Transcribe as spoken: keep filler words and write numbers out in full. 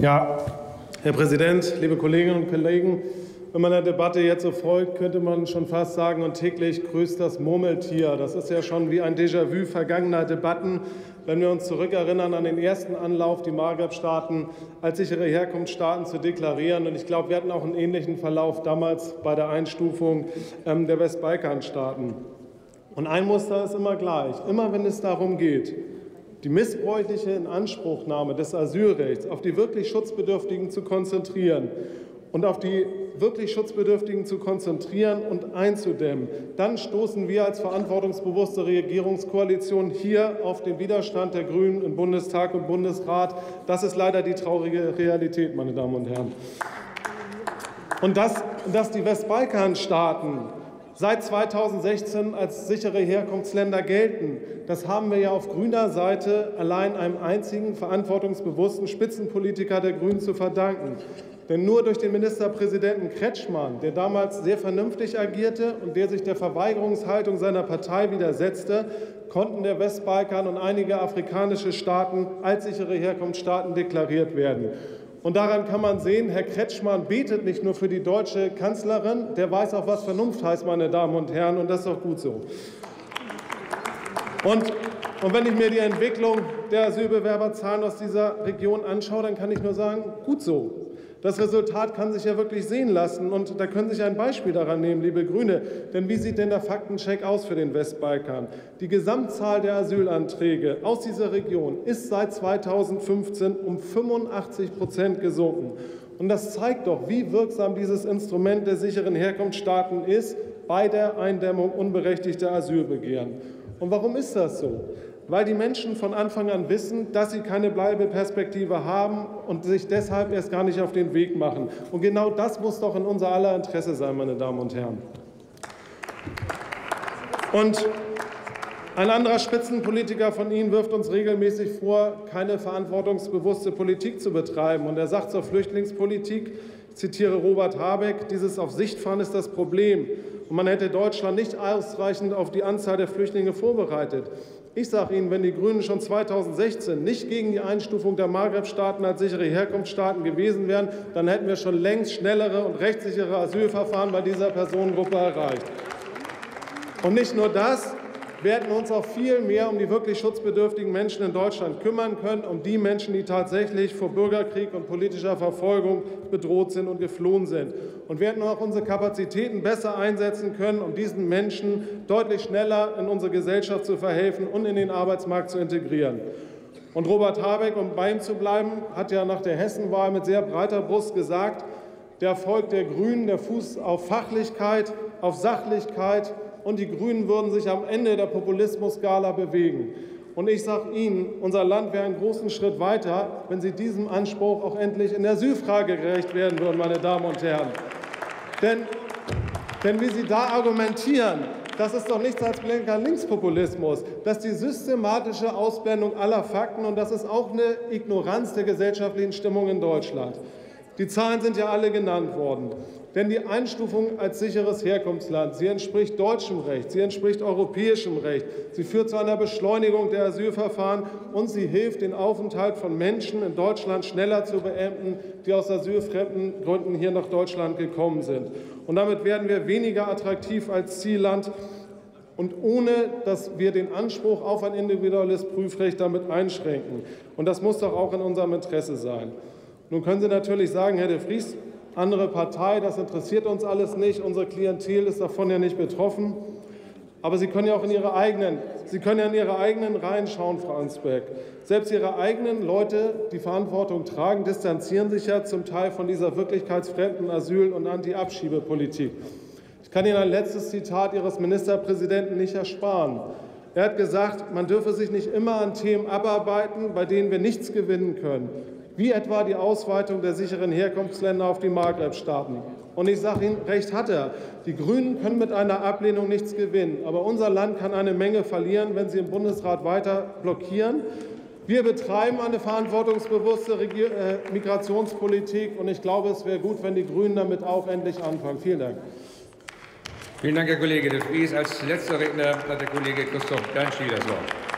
Ja, Herr Präsident, liebe Kolleginnen und Kollegen! Wenn man der Debatte jetzt so folgt, könnte man schon fast sagen, und täglich grüßt das Murmeltier. Das ist ja schon wie ein Déjà-vu vergangener Debatten. Wenn wir uns zurückerinnern an den ersten Anlauf, die Maghreb-Staaten als sichere Herkunftsstaaten zu deklarieren. Und ich glaube, wir hatten auch einen ähnlichen Verlauf damals bei der Einstufung der Westbalkanstaaten. Und ein Muster ist immer gleich. Immer wenn es darum geht, die missbräuchliche Inanspruchnahme des Asylrechts auf die wirklich Schutzbedürftigen zu konzentrieren und auf die wirklich Schutzbedürftigen zu konzentrieren und einzudämmen, dann stoßen wir als verantwortungsbewusste Regierungskoalition hier auf den Widerstand der Grünen im Bundestag und Bundesrat. Das ist leider die traurige Realität, meine Damen und Herren. Und dass, dass die Westbalkanstaaten seit zweitausendsechzehn als sichere Herkunftsländer gelten. Das haben wir ja auf grüner Seite allein einem einzigen verantwortungsbewussten Spitzenpolitiker der Grünen zu verdanken. Denn nur durch den Ministerpräsidenten Kretschmann, der damals sehr vernünftig agierte und der sich der Verweigerungshaltung seiner Partei widersetzte, konnten der Westbalkan und einige afrikanische Staaten als sichere Herkunftsstaaten deklariert werden. Und daran kann man sehen, Herr Kretschmann betet nicht nur für die deutsche Kanzlerin, der weiß auch, was Vernunft heißt, meine Damen und Herren, und das ist auch gut so. Und, und wenn ich mir die Entwicklung der Asylbewerberzahlen aus dieser Region anschaue, dann kann ich nur sagen, gut so. Das Resultat kann sich ja wirklich sehen lassen, und da können Sie sich ein Beispiel daran nehmen, liebe Grüne. Denn wie sieht denn der Faktencheck aus für den Westbalkan? Die Gesamtzahl der Asylanträge aus dieser Region ist seit zweitausendfünfzehn um fünfundachtzig Prozent gesunken. Und das zeigt doch, wie wirksam dieses Instrument der sicheren Herkunftsstaaten ist bei der Eindämmung unberechtigter Asylbegehren. Und warum ist das so? Weil die Menschen von Anfang an wissen, dass sie keine Bleibeperspektive haben und sich deshalb erst gar nicht auf den Weg machen. Und genau das muss doch in unser aller Interesse sein, meine Damen und Herren. Und ein anderer Spitzenpolitiker von Ihnen wirft uns regelmäßig vor, keine verantwortungsbewusste Politik zu betreiben. Und er sagt zur Flüchtlingspolitik, ich zitiere Robert Habeck, dieses auf Sichtfahren ist das Problem. Und man hätte Deutschland nicht ausreichend auf die Anzahl der Flüchtlinge vorbereitet. Ich sage Ihnen, wenn die Grünen schon zweitausendsechzehn nicht gegen die Einstufung der Maghreb-Staaten als sichere Herkunftsstaaten gewesen wären, dann hätten wir schon längst schnellere und rechtssichere Asylverfahren bei dieser Personengruppe erreicht. Und nicht nur das, wir hätten uns auch viel mehr um die wirklich schutzbedürftigen Menschen in Deutschland kümmern können, um die Menschen, die tatsächlich vor Bürgerkrieg und politischer Verfolgung bedroht sind und geflohen sind. Und wir hätten auch unsere Kapazitäten besser einsetzen können, um diesen Menschen deutlich schneller in unsere Gesellschaft zu verhelfen und in den Arbeitsmarkt zu integrieren. Und Robert Habeck, um bei ihm zu bleiben, hat ja nach der Hessenwahl mit sehr breiter Brust gesagt, der Erfolg der Grünen, der fußt auf Fachlichkeit, auf Sachlichkeit, und die Grünen würden sich am Ende der Populismus-Skala bewegen. Und ich sage Ihnen, unser Land wäre einen großen Schritt weiter, wenn Sie diesem Anspruch auch endlich in der Asylfrage gerecht werden würden, meine Damen und Herren. Denn, denn wie Sie da argumentieren, das ist doch nichts als blanker Linkspopulismus. Das ist die systematische Ausblendung aller Fakten, und das ist auch eine Ignoranz der gesellschaftlichen Stimmung in Deutschland. Die Zahlen sind ja alle genannt worden. Denn die Einstufung als sicheres Herkunftsland, sie entspricht deutschem Recht, sie entspricht europäischem Recht, sie führt zu einer Beschleunigung der Asylverfahren und sie hilft, den Aufenthalt von Menschen in Deutschland schneller zu beenden, die aus asylfremden Gründen hier nach Deutschland gekommen sind. Und damit werden wir weniger attraktiv als Zielland, und ohne dass wir den Anspruch auf ein individuelles Prüfrecht damit einschränken. Und das muss doch auch in unserem Interesse sein. Nun können Sie natürlich sagen, Herr de Vries, andere Partei, das interessiert uns alles nicht, unsere Klientel ist davon ja nicht betroffen. Aber Sie können ja auch in Ihre eigenen, Sie können ja in Ihre eigenen Reihen schauen, Frau Ansberg. Selbst Ihre eigenen Leute, die Verantwortung tragen, distanzieren sich ja zum Teil von dieser wirklichkeitsfremden Asyl- und Anti-Abschiebepolitik. Ich kann Ihnen ein letztes Zitat Ihres Ministerpräsidenten nicht ersparen. Er hat gesagt, man dürfe sich nicht immer an Themen abarbeiten, bei denen wir nichts gewinnen können, wie etwa die Ausweitung der sicheren Herkunftsländer auf die Maghreb-Staaten. Und ich sage Ihnen, recht hat er. Die Grünen können mit einer Ablehnung nichts gewinnen. Aber unser Land kann eine Menge verlieren, wenn sie im Bundesrat weiter blockieren. Wir betreiben eine verantwortungsbewusste Migrationspolitik. Und ich glaube, es wäre gut, wenn die Grünen damit auch endlich anfangen. Vielen Dank. Vielen Dank, Herr Kollege de Vries. Als letzter Redner hat der Kollege Christoph Ganschiel das Wort.